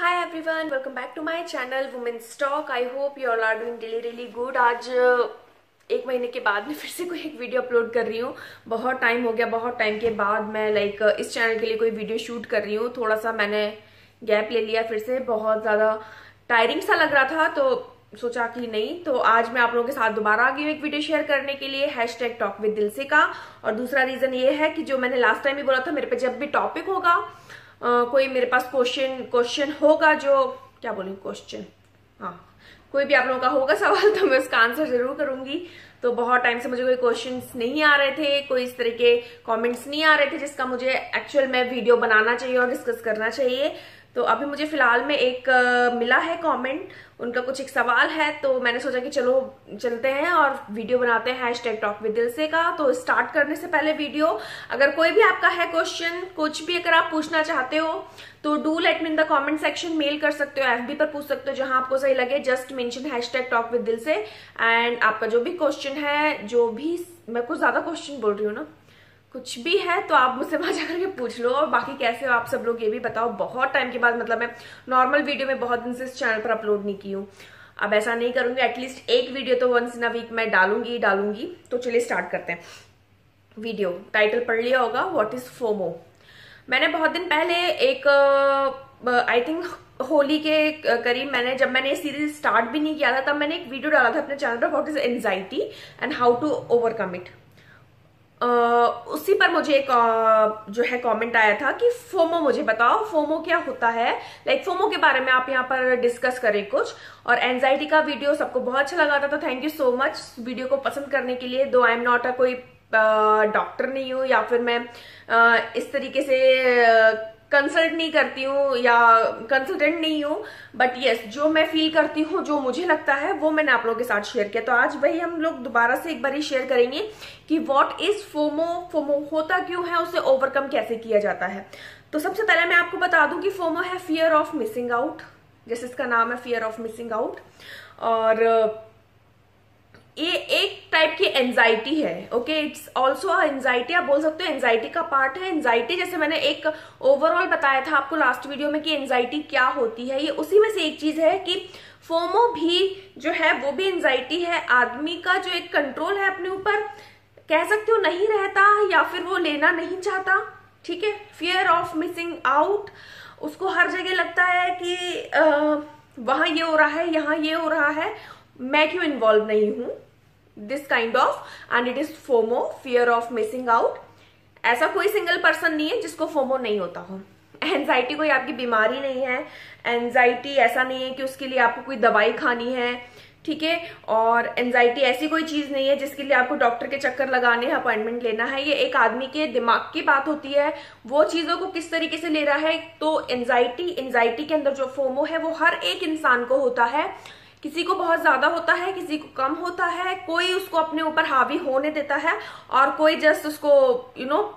Hi everyone, welcome back to my channel women's talk. I hope you all are doing really really good. आज एक महीने के बाद मैं फिर से कोई एक वीडियो अपलोड कर रही हूँ। बहुत टाइम हो गया, बहुत टाइम के बाद मैं इस चैनल के लिए कोई वीडियो शूट कर रही हूँ। थोड़ा सा मैंने गैप ले लिया, फिर से बहुत ज़्यादा टायरिंग सा लग रहा था तो सोचा कि नहीं। तो आज मैं आप लोगों के साथ दोबारा आ गई हूँ एक वीडियो शेयर करने के लिए हैशटैग टॉक विद दिलसे का। और दूसरा रीज़न ये है कि जो मैंने लास्ट टाइम भी बोला था, मेरे पे जब भी टॉपिक होगा, कोई मेरे पास क्वेश्चन होगा, जो क्या बोलूँ क्वेश्चन, हाँ कोई भी आप लोगों का होगा सवाल, तो मैं उसका आंसर जरूर करूंगी। तो बहुत टाइम से मुझे कोई क्वेश्चंस नहीं आ रहे थे, कोई इस तरह के कमेंट्स नहीं आ रहे थे जिसका मुझे एक्चुअल में वीडियो बनाना चाहिए और डिस्कस करना चाहिए। तो अभी मुझे फिलहाल में एक मिला है कमेंट, उनका कुछ एक सवाल है, तो मैंने सोचा कि चलो चलते हैं और वीडियो बनाते हैं हैशटैग टॉक विद दिलसे का। तो स्टार्ट करने से पहले वीडियो, अगर कोई भी आपका है क्वेश्चन, कुछ भी अगर आप पूछना चाहते हो तो do let me in the comment section. Mail कर सकते हो, एफबी पर पूछ सकते हो, जहां आपको सही लगे। Just mention hashtag talk with दिलसे and आपका जो भी क्वेश्चन है, जो भी, मैं कुछ ज्यादा क्वेश्चन बोल रही हूँ ना, कुछ भी है तो आप मुझसे वहाँ जाकर के पूछ लो। और बाकी कैसे हो आप सब लोग ये भी बताओ। बहुत टाइम के बाद, मतलब मैं नॉर्मल वीडियो में बहुत दिन से इस चैनल पर अपलोड नहीं की हूँ। अब ऐसा नहीं करूँगी, एटलीस्ट एक वीडियो तो वंस इन अ वीक मैं डालूंगी। तो चलिए स्टार्ट करते हैं वीडियो। टाइटल पढ़ लिया होगा, व्हाट इज फोमो। मैंने बहुत दिन पहले एक, आई थिंक होली के करीब, जब मैंने ये सीरीज स्टार्ट भी नहीं किया था तब मैंने एक वीडियो डाला था अपने चैनल पर, what is anxiety and how to overcome it. उसी पर मुझे एक जो है कमेंट आया था कि फोमो मुझे बताओ, फोमो क्या होता है, फोमो के बारे में आप यहाँ पर डिस्कस करें कुछ। और एंजाइटी का वीडियो सबको बहुत अच्छा लगा था, तो thank you so much video को पसंद करने के लिए। दो आई एम नॉट कोई डॉक्टर नहीं हूँ, या फिर मैं इस तरीके से कंसल्ट नहीं करती हूँ या कंसल्टेंट नहीं हूँ, बट यस जो मैं फील करती हूँ, जो मुझे लगता है, वो मैंने आप लोगों के साथ शेयर किया। तो आज वही हम लोग दोबारा से एक बार ही शेयर करेंगे कि व्हाट इज फोमो, फोमो होता क्यों है, उसे ओवरकम कैसे किया जाता है। तो सबसे पहले मैं आपको बता दूं कि फोमो है फियर ऑफ मिसिंग आउट, जैसे इसका नाम है फियर ऑफ मिसिंग आउट। और ये एक टाइप की एंजाइटी है, ओके, इट्स ऑल्सो एंजाइटी, आप बोल सकते हो एंजाइटी का पार्ट है। एंजाइटी, जैसे मैंने एक ओवरऑल बताया था आपको लास्ट वीडियो में कि एंजाइटी क्या होती है, ये उसी में से एक चीज है कि फोमो भी जो है वो भी एंजाइटी है। आदमी का जो एक कंट्रोल है अपने ऊपर, कह सकते हो नहीं रहता, या फिर वो लेना नहीं चाहता, ठीक है। फियर ऑफ मिसिंग आउट, उसको हर जगह लगता है कि वहां ये हो रहा है, यहाँ ये हो रहा है, मैं क्यों इन्वॉल्व नहीं हूं, this kind of, and it is FOMO, fear of missing out. ऐसा कोई सिंगल पर्सन नहीं है जिसको फोमो नहीं होता हो। एंजाइटी कोई आपकी बीमारी नहीं है, एंजाइटी ऐसा नहीं है कि उसके लिए आपको कोई दवाई खानी है, ठीक है। और एंजाइटी ऐसी कोई चीज नहीं है जिसके लिए आपको डॉक्टर के चक्कर लगाने हैं, अपॉइंटमेंट लेना है। ये एक आदमी के दिमाग की बात होती है, वो चीजों को किस तरीके से ले रहा है। तो एंजाइटी के अंदर जो फोमो है वो हर एक इंसान को होता है। किसी को बहुत ज्यादा होता है, किसी को कम होता है, कोई उसको अपने ऊपर हावी होने देता है और कोई जस्ट उसको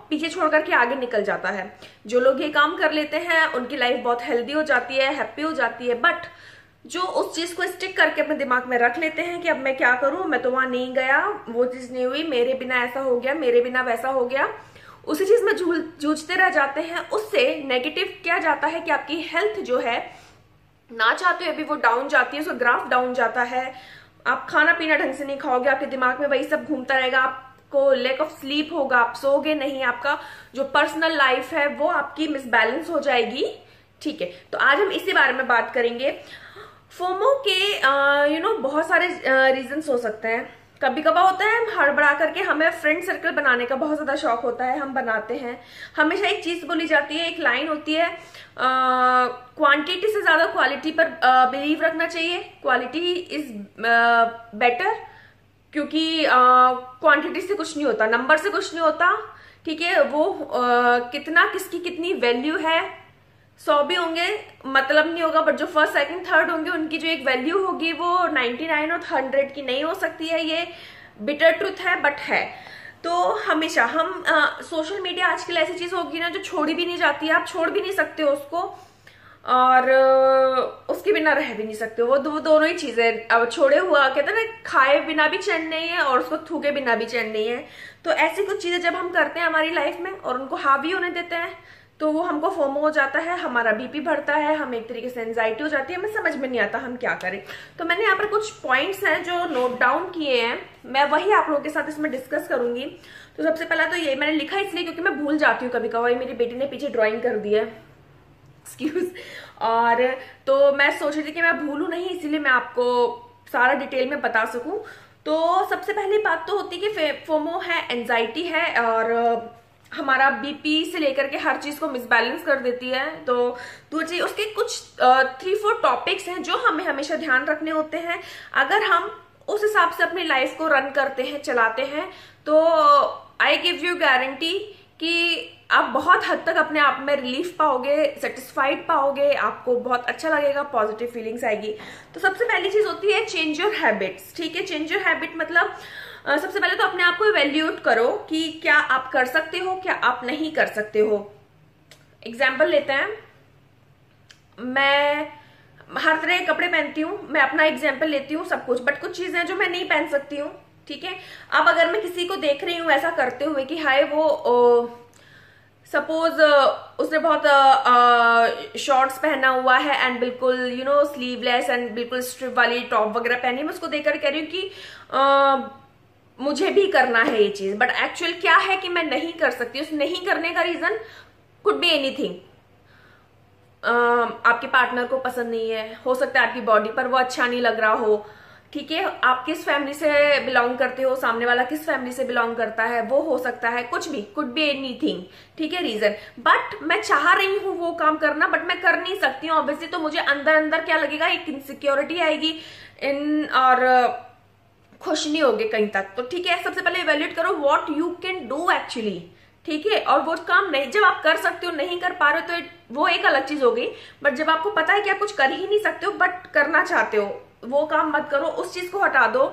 पीछे छोड़ करके आगे निकल जाता है। जो लोग ये काम कर लेते हैं उनकी लाइफ बहुत हेल्दी हो जाती है, हैप्पी हो जाती है। बट जो उस चीज को स्टिक करके अपने दिमाग में रख लेते हैं कि अब मैं क्या करूं, मैं तो वहां नहीं गया, वो चीज नहीं हुई, मेरे बिना ऐसा हो गया, मेरे बिना वैसा हो गया, उसी चीज में जूझते रह जाते हैं। उससे नेगेटिव क्या जाता है कि आपकी हेल्थ जो है ना चाहते हुए भी वो डाउन जाती है, उसका ग्राफ डाउन जाता है। आप खाना पीना ढंग से नहीं खाओगे, आपके दिमाग में वही सब घूमता रहेगा, आपको लैक ऑफ स्लीप होगा, आप सोओगे नहीं, आपका जो पर्सनल लाइफ है वो आपकी मिसबैलेंस हो जाएगी, ठीक है। तो आज हम इसी बारे में बात करेंगे। फोमो के बहुत सारे रीजंस हो सकते हैं। कभी कभार होता है हम हड़बड़ा करके, हमें फ्रेंड सर्कल बनाने का बहुत ज्यादा शौक होता है, हम बनाते हैं। हमेशा एक चीज बोली जाती है, एक लाइन होती है, क्वांटिटी से ज्यादा क्वालिटी पर बिलीव रखना चाहिए, क्वालिटी इज बेटर, क्योंकि क्वांटिटी से कुछ नहीं होता, नंबर से कुछ नहीं होता, ठीक है। वो कितना, किसकी कितनी वैल्यू है, 100 भी होंगे मतलब नहीं होगा, बट जो फर्स्ट सेकंड थर्ड होंगे उनकी जो एक वैल्यू होगी वो 99 और 100 की नहीं हो सकती है। ये बिटर ट्रूथ है, बट है। तो हमेशा हम, सोशल मीडिया आजकल ऐसी चीज होगी ना जो छोड़ी भी नहीं जाती है, आप छोड़ भी नहीं सकते हो उसको और उसके बिना रह भी नहीं सकते हो। वो दोनों ही चीजें, अब छोड़े हुआ कहते हैं ना, खाए बिना भी चैन नहीं है और उसको थूके बिना भी चैन नहीं है। तो ऐसी कुछ चीजें जब हम करते हैं हमारी लाइफ में और उनको हावी होने देते हैं तो वो हमको फोमो हो जाता है, हमारा बीपी बढ़ता है, हमें एक तरीके से एंजाइटी हो जाती है, हमें समझ में नहीं आता हम क्या करें। तो मैंने यहाँ पर कुछ पॉइंट्स हैं जो नोट डाउन किए हैं, मैं वही आप लोगों के साथ इसमें डिस्कस करूंगी। तो सबसे पहला तो ये मैंने लिखा इसलिए क्योंकि मैं भूल जाती हूँ कभी कभार, मेरी बेटी ने पीछे ड्रॉइंग कर दी है, एक्सक्यूज, और तो मैं सोच रही थी कि मैं भूलूँ नहीं, इसीलिए मैं आपको सारा डिटेल में बता सकूँ। तो सबसे पहली बात तो होती है कि फोमो है, एंजाइटी है, और हमारा बीपी से लेकर के हर चीज़ को मिसबैलेंस कर देती है। तो दूसरी उसके कुछ 3-4 टॉपिक्स हैं जो हमें हमेशा ध्यान रखने होते हैं। अगर हम उस हिसाब से अपनी लाइफ को रन करते हैं, चलाते हैं, तो आई गिव यू गारंटी कि आप बहुत हद तक अपने आप में रिलीफ पाओगे, सेटिस्फाइड पाओगे, आपको बहुत अच्छा लगेगा, पॉजिटिव फीलिंग्स आएगी। तो सबसे पहली चीज़ होती है चेंज योर हैबिट्स, ठीक है। चेंज योर हैबिट मतलब सबसे पहले तो अपने आप को इवैल्यूएट करो कि क्या आप कर सकते हो, क्या आप नहीं कर सकते हो। एग्जाम्पल लेते हैं, मैं हर तरह के कपड़े पहनती हूँ, मैं अपना एग्जाम्पल लेती हूँ सब कुछ, बट कुछ चीज़ें हैं जो मैं नहीं पहन सकती हूँ, ठीक है। अब अगर मैं किसी को देख रही हूँ ऐसा करते हुए कि हाय वो सपोज उसने बहुत शॉर्ट्स पहना हुआ है एंड बिल्कुल यू नो स्लीवलेस एंड बिल्कुल स्ट्रिप वाली टॉप वगैरह पहनी, मैं उसको देखकर कह रही हूँ कि मुझे भी करना है ये चीज़, बट एक्चुअल क्या है कि मैं नहीं कर सकती। उस नहीं करने का रीज़न कुड बी एनीथिंग, आपके पार्टनर को पसंद नहीं है, हो सकता है आपकी बॉडी पर वो अच्छा नहीं लग रहा हो, ठीक है, आप किस फैमिली से बिलोंग करते हो, सामने वाला किस फैमिली से बिलोंग करता है, वो हो सकता है, कुछ भी, कुड बी एनीथिंग, ठीक है, रीजन। बट मैं चाह रही हूँ वो काम करना बट मैं कर नहीं सकती हूँ ऑब्वियसली, तो मुझे अंदर अंदर क्या लगेगा, एक इनसिक्योरिटी आएगी इन, और खुश नहीं होगे कहीं तक। तो ठीक है, सबसे पहले इवेल्यूएट करो what you can do actually, ठीक है, और वो काम नहीं, जब आप कर सकते हो नहीं कर पा रहे हो तो वो एक अलग चीज हो गई, बट जब आपको पता है कि आप कुछ कर ही नहीं सकते हो बट करना चाहते हो, वो काम मत करो, उस चीज को हटा दो,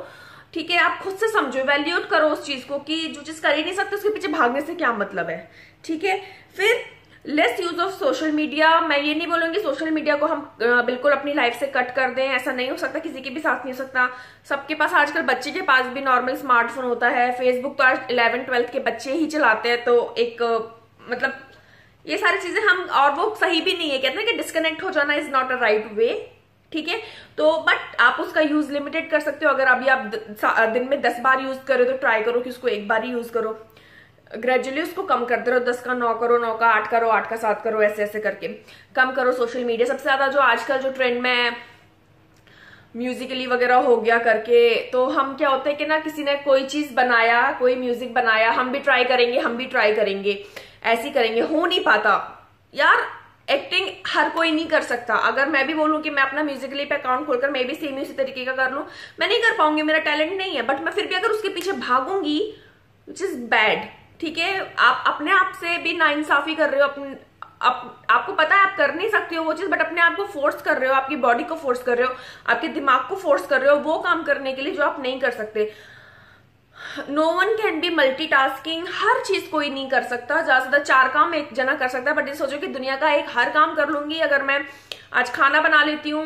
ठीक है। आप खुद से समझो, इवेल्यूएट करो उस चीज को कि जो चीज कर ही नहीं सकते उसके पीछे भागने से क्या मतलब है, ठीक है। फिर less use of social media, मैं ये नहीं बोलूंगी सोशल मीडिया को हम बिल्कुल अपनी लाइफ से कट कर दें, ऐसा नहीं हो सकता, किसी के भी साथ नहीं हो सकता, सबके पास आजकल, बच्चे के पास भी नॉर्मल स्मार्टफोन होता है, फेसबुक तो आज 11-12 के बच्चे ही चलाते हैं, तो एक मतलब ये सारी चीजें हम, और वो सही भी नहीं है, कहते हैं कि डिस्कनेक्ट हो जाना is not a right way, ठीक है। तो बट आप उसका यूज लिमिटेड कर सकते हो, अगर अभी आप दिन में 10 बार यूज करो तो ट्राई करो कि उसको 1 बार ही यूज करो, ग्रेजुअली उसको कम करते रहो, 10 का 9 करो, 9 का 8 करो, 8 का 7 करो, ऐसे ऐसे करके कम करो सोशल मीडिया। सबसे ज्यादा जो आजकल जो ट्रेंड में म्यूजिकली वगैरह हो गया करके, तो हम क्या होते हैं कि ना किसी ने कोई चीज बनाया, कोई म्यूजिक बनाया, हम भी ट्राई करेंगे, ऐसी करेंगे, हो नहीं पाता यार, एक्टिंग हर कोई नहीं कर सकता। अगर मैं भी बोलूं कि मैं अपना म्यूजिकली पे अकाउंट खोलकर मैं भी सेम उसी तरीके का कर लूं, मैं नहीं कर पाऊंगी, मेरा टैलेंट नहीं है, बट मैं फिर भी अगर उसके पीछे भागूंगी विच इज बैड, ठीक है। आप अपने आप से भी नाइंसाफी कर रहे हो, आपको पता है आप कर नहीं सकते हो वो चीज, बट अपने आप को फोर्स कर रहे हो, आपकी बॉडी को फोर्स कर रहे हो, आपके दिमाग को फोर्स कर रहे हो वो काम करने के लिए जो आप नहीं कर सकते। No one can be multitasking, हर चीज कोई नहीं कर सकता, ज्यादा से ज्यादा 4 काम एक जना कर सकता है, बट ये सोचो कि दुनिया का एक हर काम कर लूंगी, अगर मैं आज खाना बना लेती हूँ,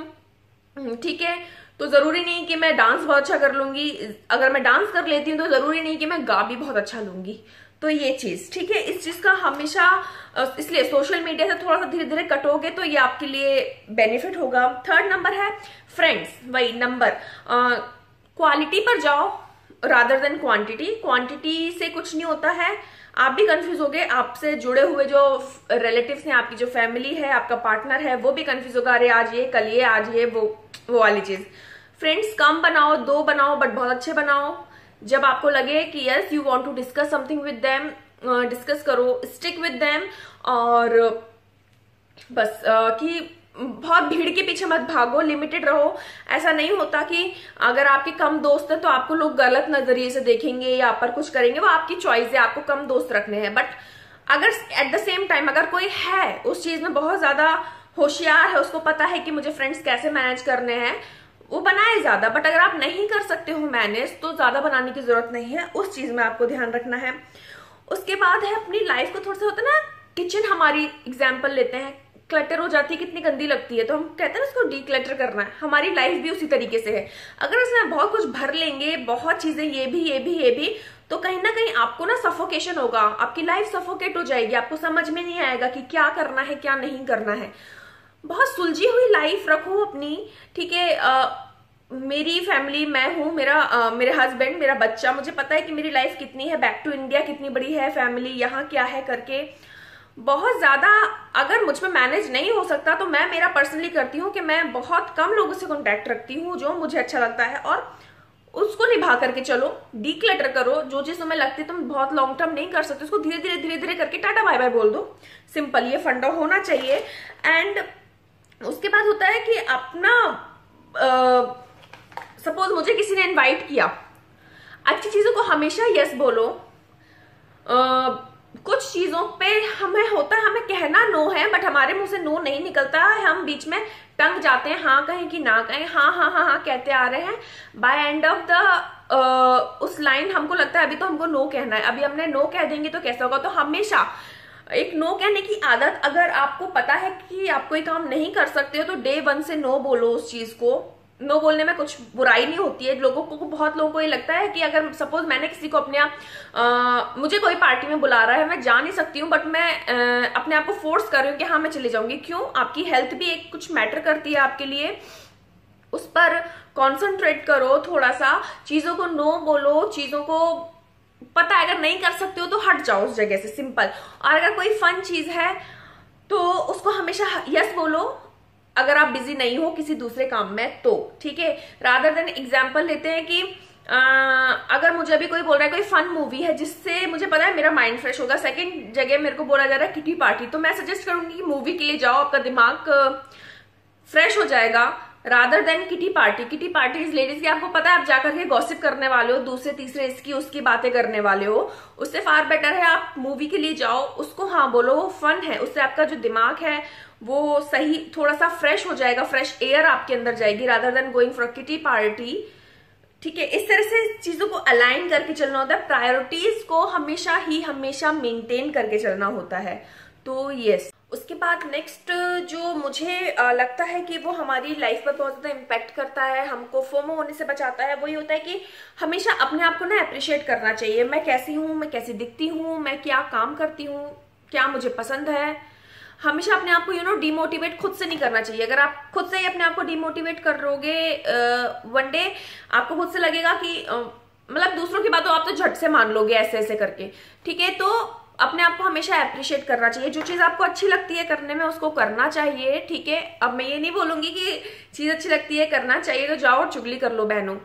ठीक है, तो जरूरी नहीं कि मैं डांस बहुत अच्छा कर लूंगी, अगर मैं डांस कर लेती हूँ तो जरूरी नहीं कि मैं गा भी बहुत अच्छा लूंगी। तो ये चीज, ठीक है, इस चीज का हमेशा, इसलिए सोशल मीडिया से थोड़ा सा धीरे धीरे कटोगे तो ये आपके लिए बेनिफिट होगा। थर्ड नंबर है फ्रेंड्स, वही नंबर, क्वालिटी पर जाओ रादर देन क्वांटिटी, क्वांटिटी से कुछ नहीं होता है, आप भी कंफ्यूज होगे, आपसे जुड़े हुए जो रिलेटिव्स हैं, आपकी जो फैमिली है, आपका पार्टनर है, वो भी कंफ्यूज होगा, अरे आज ये, कल ये, आज ये, वो वाली चीज। फ्रेंड्स कम बनाओ, 2 बनाओ, बट बहुत अच्छे बनाओ, जब आपको लगे कि yes you want to discuss something with them, discuss करो, स्टिक विद देम, और बस कि बहुत भीड़ के पीछे मत भागो, लिमिटेड रहो। ऐसा नहीं होता कि अगर आपके कम दोस्त हैं तो आपको लोग गलत नजरिए से देखेंगे या आप पर कुछ करेंगे, वो आपकी चॉइस है, आपको कम दोस्त रखने हैं, बट अगर एट द सेम टाइम अगर कोई है उस चीज में बहुत ज्यादा होशियार है, उसको पता है कि मुझे फ्रेंड्स कैसे मैनेज करने हैं, वो बनाए ज्यादा, बट अगर आप नहीं कर सकते हो मैनेज तो ज्यादा बनाने की जरूरत नहीं है, उस चीज में आपको ध्यान रखना है। उसके बाद है अपनी लाइफ को थोड़ा सा, होता है ना किचन, हमारी एग्जाम्पल लेते हैं, क्लटर हो जाती है, कितनी गंदी लगती है, तो हम कहते हैं उसको डीक्लटर करना है, हमारी लाइफ भी उसी तरीके से है, अगर उसमें बहुत कुछ भर लेंगे, बहुत चीजें, ये भी तो कहीं ना कहीं आपको ना सफोकेशन होगा, आपकी लाइफ सफोकेट हो जाएगी, आपको समझ में नहीं आएगा कि क्या करना है क्या नहीं करना है। बहुत सुलझी हुई लाइफ रखो अपनी, ठीक है। मेरी फैमिली, मैं हूँ, मेरे हस्बैंड, मेरा बच्चा, मुझे पता है कि मेरी लाइफ कितनी है, बैक टू इंडिया कितनी बड़ी है, फैमिली यहाँ क्या है करके। बहुत ज़्यादा अगर मुझ में मैनेज नहीं हो सकता तो मैं मेरा पर्सनली करती हूँ कि मैं बहुत कम लोगों से कॉन्टैक्ट रखती हूँ, जो मुझे अच्छा लगता है, और उसको निभा करके चलो। डीक्लटर करो, जो चीज तुम्हें लगती है तुम बहुत लॉन्ग टर्म नहीं कर सकते उसको धीरे धीरे धीरे धीरे करके टाटा बाय बाय बोल दो, सिंपल। ये फंडा होना चाहिए। एंड उसके बाद होता है कि अपना सपोज मुझे किसी ने इनवाइट किया, अच्छी चीजों को हमेशा यस बोलो। कुछ चीजों पे हमें होता है हमें कहना नो है, बट हमारे मुंह से नो नहीं निकलता, हम बीच में टंग जाते हैं, हाँ कहें कि ना कहें, हाँ हाँ हाँ हाँ कहते आ रहे हैं। बाय एंड ऑफ द उस लाइन हमको लगता है अभी तो हमको नो कहना है, अभी हमने नो कह देंगे तो कैसा होगा। तो हमेशा एक नो कहने की आदत, अगर आपको पता है कि आप कोई काम नहीं कर सकते हो तो day 1 से नो बोलो उस चीज को। नो बोलने में कुछ बुराई नहीं होती है। लोगों को, बहुत लोगों को ये लगता है कि अगर सपोज मैंने किसी को अपने मुझे कोई पार्टी में बुला रहा है, मैं जा नहीं सकती हूँ, बट मैं अपने आप को फोर्स कर रही हूँ कि हाँ मैं चली जाऊंगी। क्यों? आपकी हेल्थ भी एक कुछ मैटर करती है आपके लिए, उस पर कॉन्सेंट्रेट करो थोड़ा सा, चीजों को नो बोलो, चीजों को पता है अगर नहीं कर सकते हो तो हट जाओ उस जगह से, सिंपल। और अगर कोई फन चीज है तो उसको हमेशा यस बोलो, अगर आप बिजी नहीं हो किसी दूसरे काम में तो, ठीक है। रादर देन एग्जाम्पल लेते हैं कि अगर मुझे अभी कोई बोल रहा है कोई फन मूवी है जिससे मुझे पता है मेरा माइंड फ्रेश होगा, सेकंड जगह मेरे को बोला जा रहा है किटी पार्टी, तो मैं सजेस्ट करूंगी कि मूवी के लिए जाओ, आपका दिमाग फ्रेश हो जाएगा, rather than kitty party. Kitty party इस लेडीज की आपको पता है आप जाकर के गॉसिप करने वाले हो, दूसरे तीसरे इसकी उसकी बातें करने वाले हो, उससे फार बेटर है आप मूवी के लिए जाओ, उसको हाँ बोलो, वो फन है, उससे आपका जो दिमाग है वो सही थोड़ा सा फ्रेश हो जाएगा, फ्रेश एयर आपके अंदर जाएगी, rather than going for kitty party, ठीक है। इस तरह से चीजों को अलाइन करके चलना होता है, प्रायोरिटीज को हमेशा मेंटेन करके चलना होता है। तो यस, उसके बाद नेक्स्ट जो मुझे लगता है कि वो हमारी लाइफ पर बहुत ज़्यादा इम्पैक्ट करता है, हमको फोमो होने से बचाता है, वो ये होता है कि हमेशा अपने आप को ना अप्रिशिएट करना चाहिए। मैं कैसी हूँ, मैं कैसी दिखती हूँ, मैं क्या काम करती हूँ, क्या मुझे पसंद है, हमेशा अपने आप को यू नो डीमोटिवेट खुद से नहीं करना चाहिए। अगर आप खुद से ही अपने आप को डीमोटिवेट करोगे, वन डे आपको खुद से लगेगा कि मतलब दूसरों की बातों आप तो झट से मान लोगे ऐसे ऐसे करके, ठीक है। तो अपने आप को हमेशा अप्रिशिएट करना चाहिए, जो चीज़ आपको अच्छी लगती है करने में उसको करना चाहिए, ठीक है। अब मैं ये नहीं बोलूंगी कि चीज़ अच्छी लगती है करना चाहिए तो जाओ और चुगली कर लो बहनों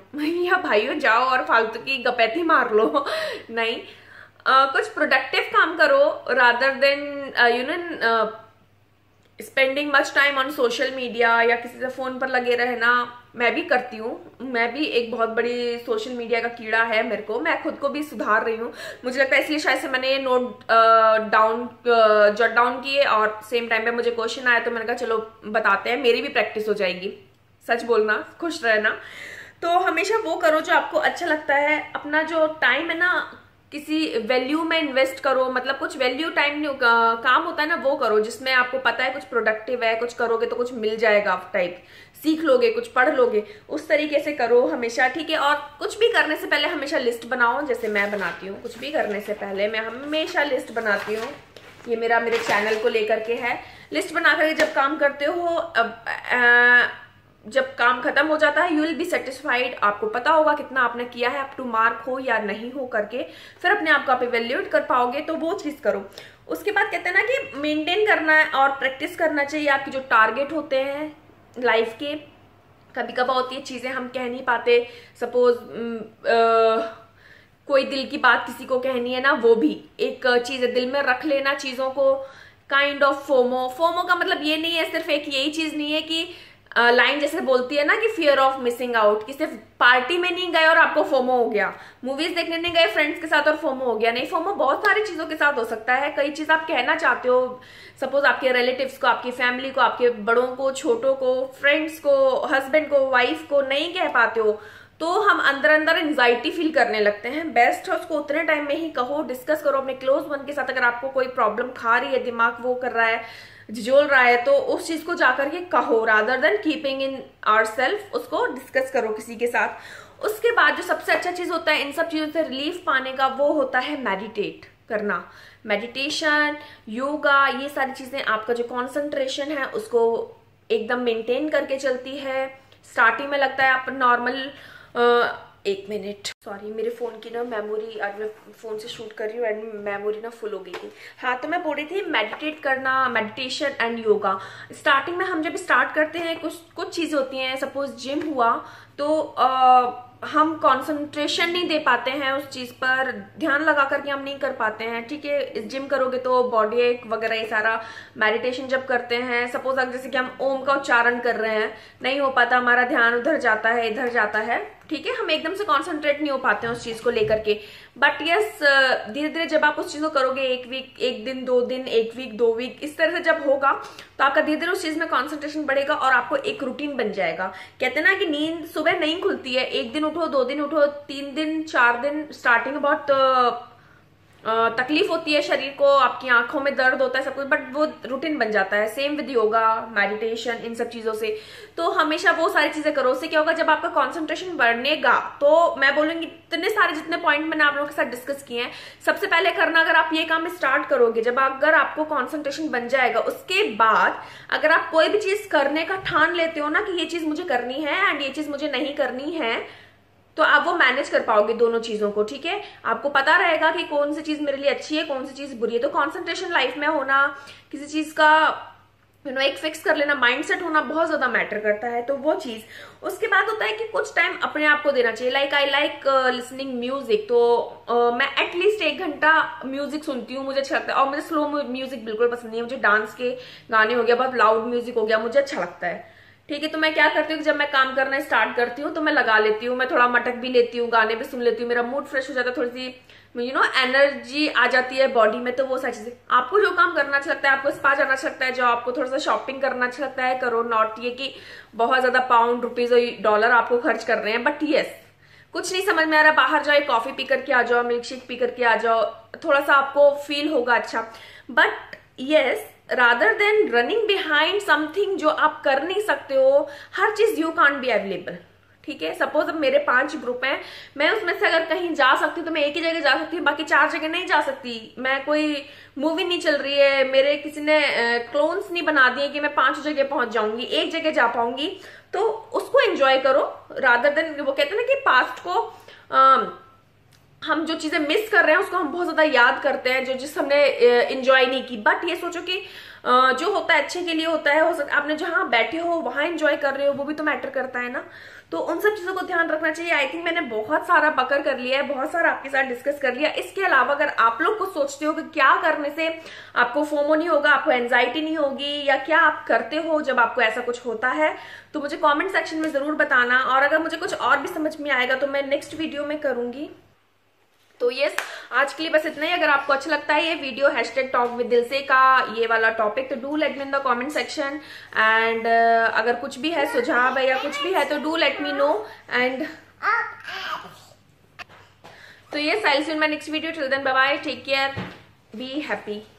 या भाइयों, जाओ और फालतू की गपैती मार लो नहीं, कुछ प्रोडक्टिव काम करो, rather than you know spending much time on social media या किसी से फ़ोन पर लगे रहना। मैं भी करती हूँ, मैं भी एक बहुत बड़ी सोशल मीडिया का कीड़ा है मेरे को, मैं खुद को भी सुधार रही हूँ। मुझे लगता है इसलिए शायद से मैंने जॉट डाउन किए और सेम टाइम पे मुझे क्वेश्चन आया तो मैंने कहा चलो बताते हैं, मेरी भी प्रैक्टिस हो जाएगी। सच बोलना, खुश रहना, तो हमेशा वो करो जो आपको अच्छा लगता है। अपना जो टाइम है ना किसी वैल्यू में इन्वेस्ट करो, मतलब कुछ वैल्यू टाइम काम होता है ना वो करो, जिसमें आपको पता है कुछ प्रोडक्टिव है, कुछ करोगे तो कुछ मिल जाएगा, आप टाइप सीख लोगे, कुछ पढ़ लोगे, उस तरीके से करो हमेशा, ठीक है। और कुछ भी करने से पहले हमेशा लिस्ट बनाओ, जैसे मैं बनाती हूँ, कुछ भी करने से पहले मैं हमेशा लिस्ट बनाती हूँ। ये मेरा मेरे चैनल को लेकर के है, लिस्ट बना करके जब काम करते हो, जब काम खत्म हो जाता है यू विल बी सेटिस्फाइड, आपको पता होगा कितना आपने किया है, अप टू मार्क हो या नहीं हो करके, फिर अपने आप को आप इवेल्यूएट कर पाओगे, तो वो चीज़ करो। उसके बाद कहते हैं ना कि मेंटेन करना है और प्रैक्टिस करना चाहिए। आपके जो टारगेट होते हैं लाइफ के, कभी कभार होती है चीज़ें हम कह नहीं पाते, सपोज कोई दिल की बात किसी को कहनी है ना, वो भी एक चीज़ है, दिल में रख लेना चीज़ों को, काइंड ऑफ फोमो। फोमो का मतलब ये नहीं है सिर्फ एक यही चीज़ नहीं है कि लाइन जैसे बोलती है ना कि फियर ऑफ मिसिंग आउट, कि सिर्फ पार्टी में नहीं गए और आपको फोमो हो गया, मूवीज देखने नहीं गए फ्रेंड्स के साथ और फोमो हो गया। नहीं, फोमो बहुत सारी चीजों के साथ हो सकता है। कई चीज आप कहना चाहते हो, सपोज आपके रिलेटिव्स को, आपकी फैमिली को, आपके बड़ों को, छोटों को, फ्रेंड्स को, हस्बैंड को, वाइफ को नहीं कह पाते हो, तो हम अंदर अंदर एंजाइटी फील करने लगते हैं। बेस्ट है उसको उतने टाइम में ही कहो, डिस्कस करो अपने क्लोज वन के साथ। अगर आपको कोई प्रॉब्लम खा रही है, दिमाग वो कर रहा है, झिझोल रहा है, तो उस चीज को जाकर के कहो, rather than keeping in our self, उसको डिस्कस करो किसी के साथ। उसके बाद जो सबसे अच्छा चीज़ होता है इन सब चीज़ों से रिलीफ पाने का, वो होता है मेडिटेट करना। मेडिटेशन, योगा, ये सारी चीज़ें आपका जो कॉन्सेंट्रेशन है उसको एकदम मेंटेन करके चलती है। स्टार्टिंग में लगता है आप नॉर्मल, एक मिनट, सॉरी मेरे फ़ोन की ना मेमोरी, आज मैं फ़ोन से शूट कर रही हूँ एंड मेमोरी ना फुल हो गई थी। हाँ, तो मैं बोल रही थी मेडिटेट करना, मेडिटेशन एंड योगा। स्टार्टिंग में हम जब स्टार्ट करते हैं कुछ चीज़ें होती हैं, सपोज जिम हुआ तो हम कंसंट्रेशन नहीं दे पाते हैं उस चीज़ पर, ध्यान लगा करके हम नहीं कर पाते हैं, ठीक है। जिम करोगे तो बॉडी एक वगैरह ये सारा, मेडिटेशन जब करते हैं सपोज अगर जैसे कि हम ओम का उच्चारण कर रहे हैं, नहीं हो पाता, हमारा ध्यान उधर जाता है, इधर जाता है, ठीक है, हम एकदम से कॉन्सेंट्रेट नहीं हो पाते हैं उस चीज़ को लेकर के। बट यस, धीरे धीरे जब आप उस चीज़ को करोगे, एक वीक, 2 दिन, 1 वीक, 2 वीक, इस तरह से जब होगा तो आपका धीरे धीरे उस चीज़ में कॉन्सेंट्रेशन बढ़ेगा और आपको एक रूटीन बन जाएगा। कहते हैं ना कि नींद सुबह नहीं खुलती है, 1 दिन उठो, 2 दिन उठो, 3 दिन, 4 दिन, स्टार्टिंग में बहुत तकलीफ होती है शरीर को, आपकी आंखों में दर्द होता है, सब कुछ, बट वो रूटीन बन जाता है। सेम विद योगा, मेडिटेशन, इन सब चीज़ों से। तो हमेशा वो सारी चीज़ें करो, उससे क्या होगा, जब आपका कंसंट्रेशन बढ़ेगा तो मैं बोलूँगी इतने सारे जितने पॉइंट मैंने आप लोगों के साथ डिस्कस किए हैं, सबसे पहले करना, अगर आप ये काम स्टार्ट करोगे, जब अगर आपको कॉन्सेंट्रेशन बन जाएगा, उसके बाद अगर आप कोई भी चीज़ करने का ठान लेते हो ना कि ये चीज़ मुझे करनी है एंड ये चीज़ मुझे नहीं करनी है, तो आप वो मैनेज कर पाओगे दोनों चीज़ों को, ठीक है। आपको पता रहेगा कि कौन सी चीज़ मेरे लिए अच्छी है, कौन सी चीज़ बुरी है। तो कंसंट्रेशन लाइफ में होना, किसी चीज़ का एक फिक्स कर लेना, माइंडसेट होना बहुत ज़्यादा मैटर करता है, तो वो चीज़। उसके बाद होता है कि कुछ टाइम अपने आप को देना चाहिए। Like I like listening music, तो मैं एटलीस्ट 1 घंटा म्यूजिक सुनती हूँ, मुझे अच्छा लगता है। और मुझे स्लो म्यूजिक बिल्कुल पसंद नहीं है, मुझे डांस के गाने हो गया, बहुत लाउड म्यूजिक हो गया, मुझे अच्छा लगता है, ठीक है। तो मैं क्या करती हूँ, जब मैं काम करना स्टार्ट करती हूँ तो मैं लगा लेती हूँ, मैं थोड़ा मटक भी लेती हूँ, गाने भी सुन लेती हूँ, मेरा मूड फ्रेश हो जाता है, थोड़ी सी एनर्जी आ जाती है बॉडी में। तो वो सारी चीजें, आपको जो काम करना अच्छा लगता है, आपको स्पा जाना अच्छा लगता है, जो आपको थोड़ा सा शॉपिंग करना अच्छा लगता है, करो। नॉट ये कि बहुत ज्यादा पाउंड, रुपीज और डॉलर आपको खर्च कर रहे हैं, बट यस, कुछ नहीं समझ में आ रहा, बाहर जाओ, कॉफी पी करके आ जाओ, मिल्क शेक पी करके आ जाओ, थोड़ा सा आपको फील होगा अच्छा। But yes, rather than running behind something जो आप कर नहीं सकते हो, हर चीज यू कांट बी अवेलेबल, ठीक है। सपोज अब मेरे 5 ग्रुप हैं, मैं उसमें से अगर कहीं जा सकती हूँ तो मैं एक ही जगह जा सकती हूँ, बाकी 4 जगह नहीं जा सकती। मैं कोई मूवी नहीं चल रही है, मेरे किसी ने क्लोन्स नहीं बना दिए कि मैं 5 जगह पहुंच जाऊंगी, एक जगह जा पाऊंगी, तो उसको एंजॉय करो। रादर देन, वो कहते हैं ना कि पास्ट को हम जो चीजें मिस कर रहे हैं उसको हम बहुत ज्यादा याद करते हैं, जो जिस हमने एंजॉय नहीं की। बट ये सोचो कि जो होता है अच्छे के लिए होता है, हो सकता आपने जहाँ बैठे हो वहां एंजॉय कर रहे हो, वो भी तो मैटर करता है ना। तो उन सब चीजों को ध्यान रखना चाहिए। आई थिंक मैंने बहुत सारा बकर कर लिया है, बहुत सारा आपके साथ डिस्कस कर लिया। इसके अलावा अगर आप लोग कुछ सोचते हो कि क्या करने से आपको फोमो नहीं होगा, आपको एंजाइटी नहीं होगी, या क्या आप करते हो जब आपको ऐसा कुछ होता है, तो मुझे कॉमेंट सेक्शन में जरूर बताना। और अगर मुझे कुछ और भी समझ में आएगा तो मैं नेक्स्ट वीडियो में करूंगी। तो यस, आज के लिए बस इतना ही। अगर आपको अच्छा लगता है ये वीडियो, #talkwithdilse का ये वाला टॉपिक, तो do let me in the comment section. And अगर कुछ भी है, सुझाव है या कुछ भी है, तो do let me know. And तो yes, I will see you in my next video. Till then bye bye, take care, be happy.